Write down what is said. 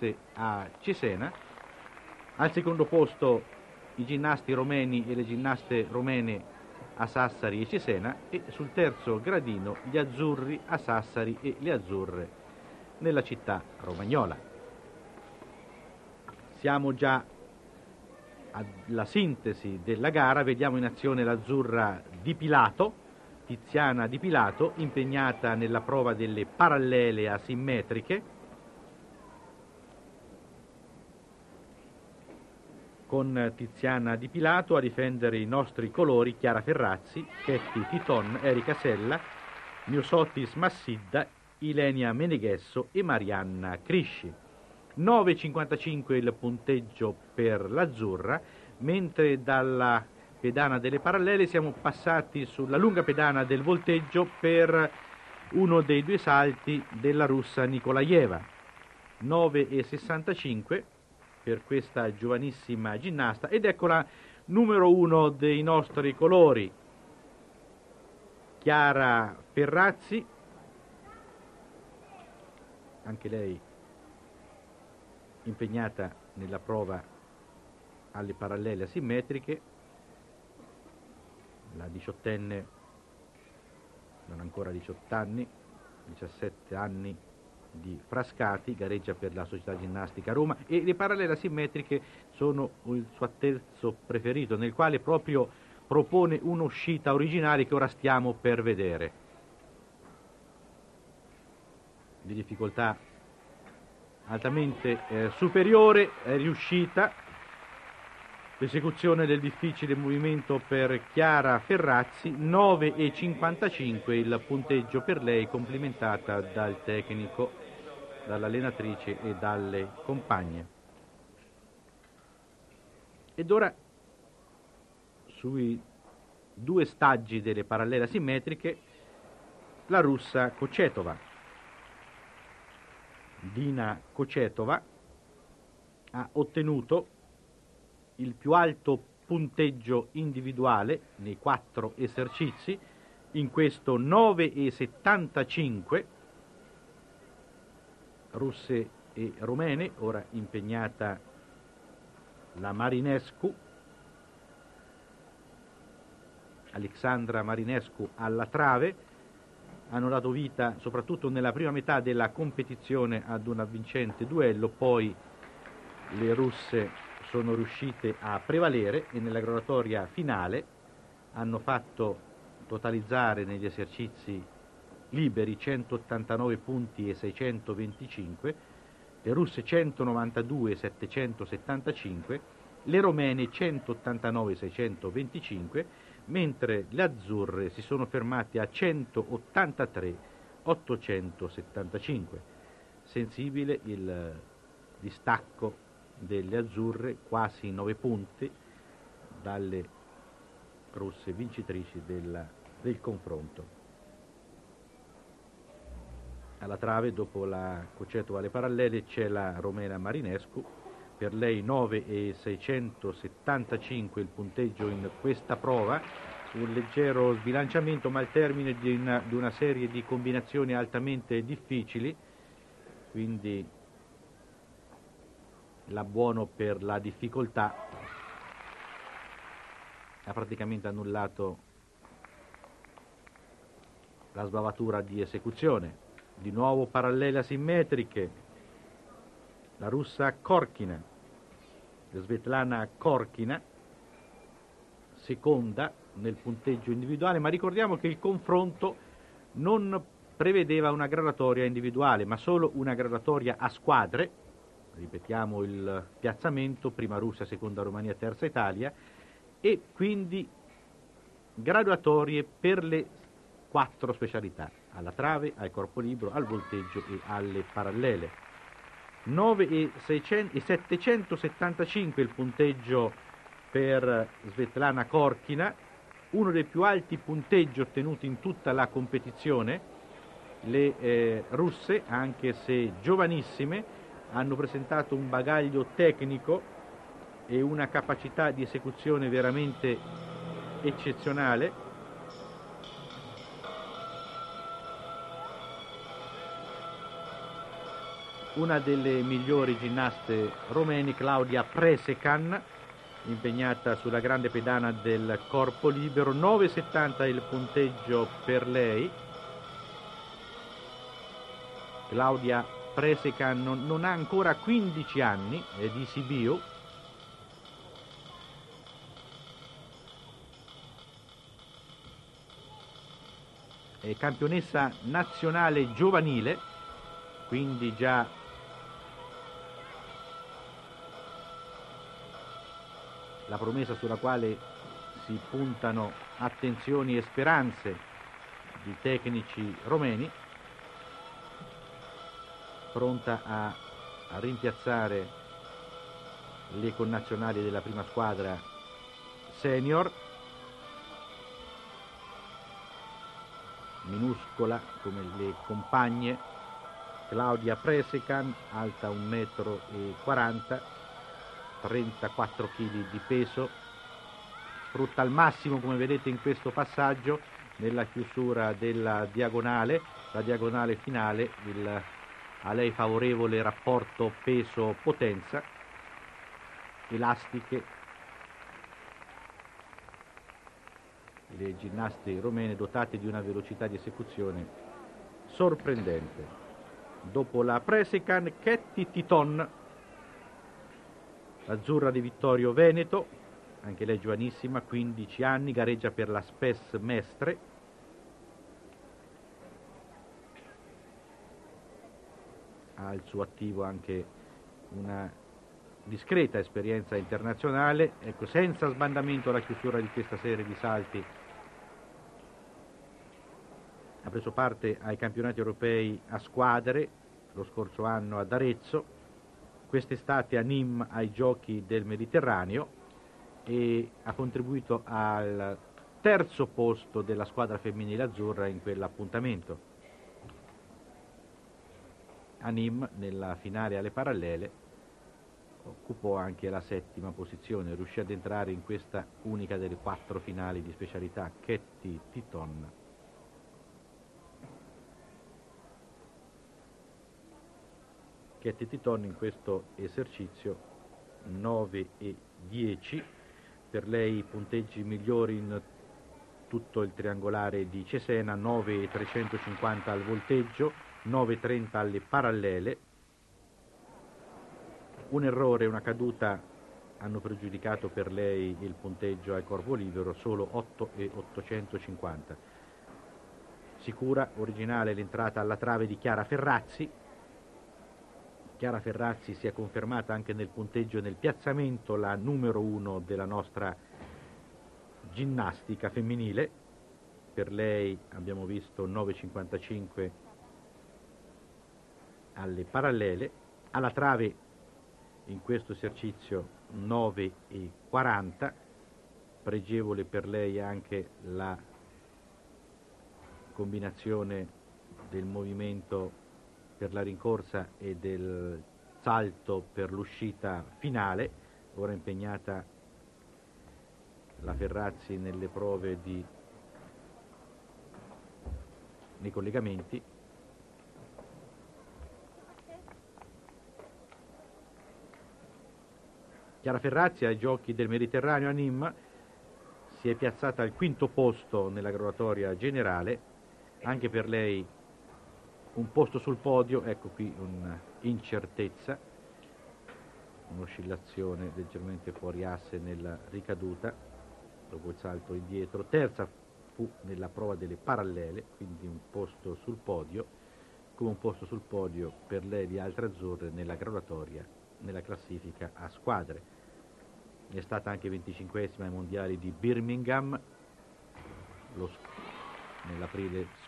classe a Cesena. Al secondo posto i ginnasti romeni e le ginnaste romene a Sassari e Cesena, e sul terzo gradino gli azzurri a Sassari e le azzurre nella città romagnola. Siamo già alla sintesi della gara, vediamo in azione l'azzurra Di Pilato, Tiziana Di Pilato, impegnata nella prova delle parallele asimmetriche con Tiziana Di Pilato a difendere i nostri colori Chiara Ferrazzi, Ketty Titon, Erika Sella, Miosottis Massidda, Ilenia Meneghesso e Marianna Crisci. 9,55 il punteggio per l'azzurra, mentre dalla pedana delle parallele siamo passati sulla lunga pedana del volteggio per uno dei due salti della russa Nikolajeva. 9,65 per questa giovanissima ginnasta, ed eccola numero uno dei nostri colori, Chiara Ferrazzi, anche lei impegnata nella prova alle parallele asimmetriche. La diciottenne, non ancora 18 anni, 17 anni di Frascati, gareggia per la Società Ginnastica Roma, e le parallele asimmetriche sono il suo attrezzo preferito, nel quale proprio propone un'uscita originale che ora stiamo per vedere. Di difficoltà altamente superiore, è riuscita l'esecuzione del difficile movimento per Chiara Ferrazzi. 9,55 il punteggio per lei, complimentata dal tecnico, dall'allenatrice e dalle compagne. Ed ora sui due staggi delle parallele asimmetriche la russa Kochetkova, Dina Kochetkova, ha ottenuto il più alto punteggio individuale nei 4 esercizi, in questo 9,75, russe e romene, ora impegnata la Marinescu, Alexandra Marinescu alla trave. Hanno dato vita, soprattutto nella prima metà della competizione, ad un avvincente duello, poi le russe sono riuscite a prevalere e nella graduatoria finale hanno fatto totalizzare negli esercizi liberi 189 punti e 625, le russe 192 e 775, le romene 189 e 625, mentre le azzurre si sono fermate a 183,875. Sensibile il distacco delle azzurre, quasi 9 punti dalle russe vincitrici del confronto. Alla trave, dopo la Kochetkova alle parallele, c'è la romena Marinescu. Per lei 9,675 il punteggio in questa prova, un leggero sbilanciamento, ma al termine di una serie di combinazioni altamente difficili, quindi l'abbuono per la difficoltà ha praticamente annullato la sbavatura di esecuzione. Di nuovo parallele asimmetriche, la russa Khorkina, Svetlana Khorkina, seconda nel punteggio individuale, ma ricordiamo che il confronto non prevedeva una graduatoria individuale, ma solo una graduatoria a squadre. Ripetiamo il piazzamento: prima Russia, seconda Romania, terza Italia, e quindi graduatorie per le 4 specialità: alla trave, al corpo libero, al volteggio e alle parallele. 9,775 il punteggio per Svetlana Khorkina, uno dei più alti punteggi ottenuti in tutta la competizione. Le russe, anche se giovanissime, hanno presentato un bagaglio tecnico e una capacità di esecuzione veramente eccezionale. una delle migliori ginnaste romene, Claudia Presecan, impegnata sulla grande pedana del corpo libero. 9,70 il punteggio per lei. Claudia Presecan non ha ancora 15 anni, è di Sibiu. È campionessa nazionale giovanile, quindi già la promessa sulla quale si puntano attenzioni e speranze di tecnici romeni, pronta a rimpiazzare le connazionali della prima squadra senior, minuscola come le compagne. Claudia Presecan, alta 1,40 m, 34 kg di peso, sfrutta al massimo, come vedete in questo passaggio, nella chiusura della diagonale, la diagonale finale, il a lei favorevole rapporto peso-potenza, elastiche. Le ginnaste romene dotate di una velocità di esecuzione sorprendente. Dopo la Presecan, Ketty Titon, l'azzurra di Vittorio Veneto, anche lei giovanissima, 15 anni, gareggia per la Spes Mestre. Ha il suo attivo anche una discreta esperienza internazionale, ecco, senza sbandamento alla chiusura di questa serie di salti. Ha preso parte ai campionati europei a squadre lo scorso anno ad Arezzo, quest'estate a Nîmes ai Giochi del Mediterraneo, e ha contribuito al terzo posto della squadra femminile azzurra in quell'appuntamento. A Nîmes, nella finale alle parallele, occupò anche la settima posizione, riuscì ad entrare in questa unica delle 4 finali di specialità. Ketty Titon. Ketty Titon in questo esercizio 9 e 10, per lei i punteggi migliori in tutto il triangolare di Cesena, 9,350 al volteggio, 9,30 alle parallele. Un errore, una caduta hanno pregiudicato per lei il punteggio al corpo libero, solo 8,850. Sicura, originale l'entrata alla trave di Chiara Ferrazzi. Chiara Ferrazzi si è confermata anche nel punteggio e nel piazzamento la numero 1 della nostra ginnastica femminile. Per lei abbiamo visto 9,55 alle parallele, alla trave in questo esercizio 9,40, pregevole per lei anche la combinazione del movimento per la rincorsa e del salto per l'uscita finale. Ora impegnata la Ferrazzi nelle prove nei collegamenti. Chiara Ferrazzi ai Giochi del Mediterraneo a Nîmes si è piazzata al quinto posto nella graduatoria generale, anche per lei un posto sul podio, ecco qui un'incertezza, un'oscillazione leggermente fuori asse nella ricaduta dopo il salto indietro. Terza fu nella prova delle parallele, quindi un posto sul podio, come un posto sul podio per lei di altre azzurre nella graduatoria, nella classifica a squadre. È stata anche 25esima ai mondiali di Birmingham nell'aprile